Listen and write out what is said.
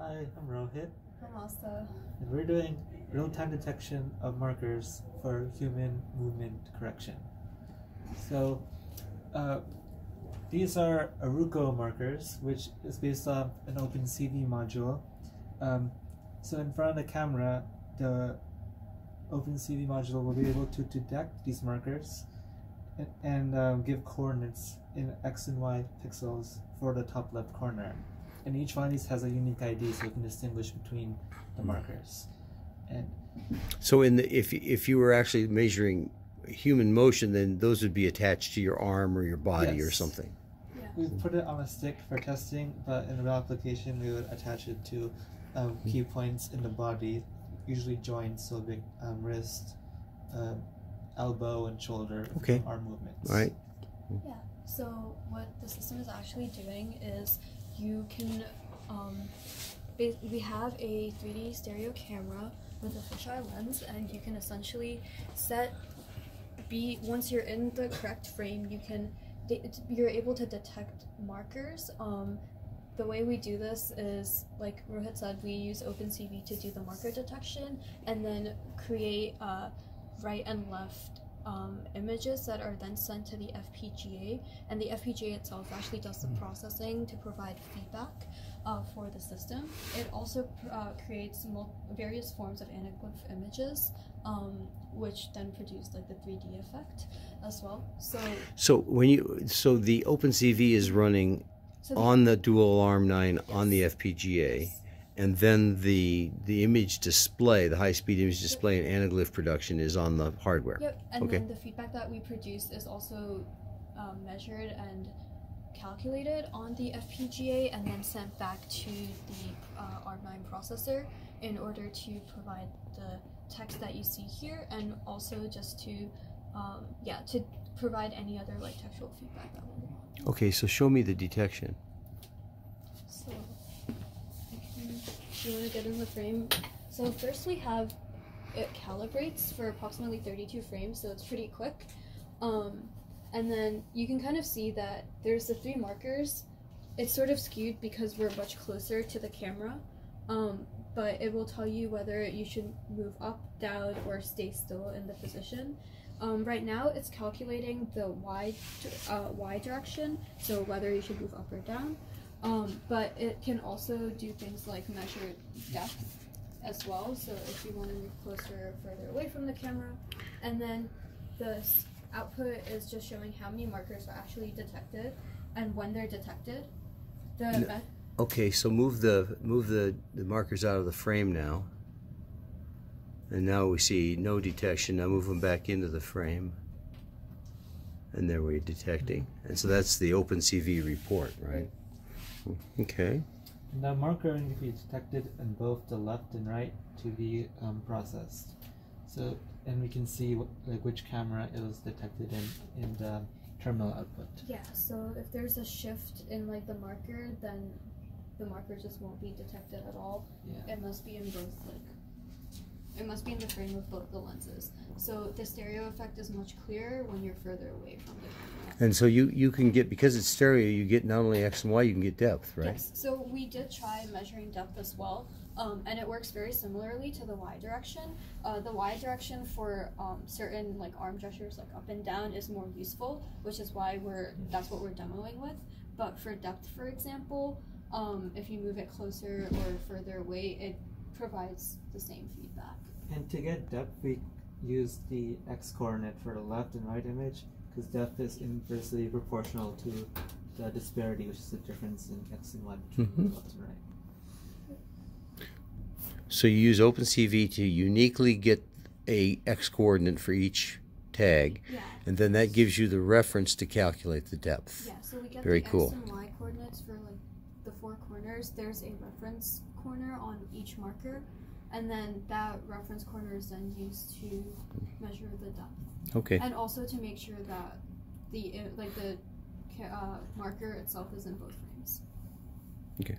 Hi, I'm Rohit. I'm Asta. And we're doing real-time detection of markers for human movement correction. So these are ArUco markers, which is based on an OpenCV module. So in front of the camera, the OpenCV module will be able to detect these markers and give coordinates in X and Y pixels for the top left corner. And each one of these has a unique ID, so you can distinguish between the markers. And so in the, if you were actually measuring human motion, then those would be attached to your arm or your body, yes, or something. Yeah. We put it on a stick for testing, but in a real application we would attach it to key points in the body, usually joints, so big wrist, elbow and shoulder, okay, arm movements. All right. Yeah, so what the system is actually doing is you can, we have a 3D stereo camera with a fisheye lens, and you can essentially once you're in the correct frame, you can, you're able to detect markers. The way we do this is, like Rohit said, we use OpenCV to do the marker detection and then create right and left images that are then sent to the FPGA, and the FPGA itself actually does the processing to provide feedback for the system. It also creates various forms of anaglyph images, which then produce like the 3D effect as well. So the OpenCV is running on the dual alarm 9, yes, on the FPGA. And then the image display, the high-speed image display and anaglyph production is on the hardware. Yep, and okay, then the feedback that we produce is also measured and calculated on the FPGA and then sent back to the ARM9 processor in order to provide the text that you see here, and also just to, yeah, to provide any other like textual feedback that we want. Okay, so show me the detection. So, you want to get in the frame. So first we have, it calibrates for approximately 32 frames, so it's pretty quick. And then you can kind of see that there's the three markers. It's sort of skewed because we're much closer to the camera, but it will tell you whether you should move up, down, or stay still in the position. Right now it's calculating the Y direction, so whether you should move up or down. But it can also do things like measure depth as well, so if you want to move closer or further away from the camera. And then the output is just showing how many markers are actually detected and when they're detected. Okay, so move the markers out of the frame now. And now we see no detection. Now move them back into the frame. And there we're detecting. And so that's the OpenCV report, right? Okay. And the marker needs to be detected in both the left and right to be processed. So, and we can see which camera it was detected in the terminal output. Yeah. So if there's a shift in like the marker, then the marker just won't be detected at all. Yeah. It must be in both. It must be in the frame of both the lenses. So the stereo effect is much clearer when you're further away from the camera. And so you can get, because it's stereo, you get not only X and Y, you can get depth, right? Yes, so we did try measuring depth as well, and it works very similarly to the Y direction. The Y direction for certain like arm gestures, like up and down, is more useful, which is why that's what we're demoing with. But for depth, for example, if you move it closer or further away, it provides the same feedback. And to get depth, we use the x-coordinate for the left and right image, because depth is inversely proportional to the disparity, which is the difference in x and y between left and right. So you use OpenCV to uniquely get a x-coordinate for each tag, yeah, and then that gives you the reference to calculate the depth. Yeah, so we get very the cool. X and y coordinates for like the four corners. There's a reference corner on each marker, and then that reference corner is then used to measure the depth. Okay. And also to make sure that the marker itself is in both frames. Okay.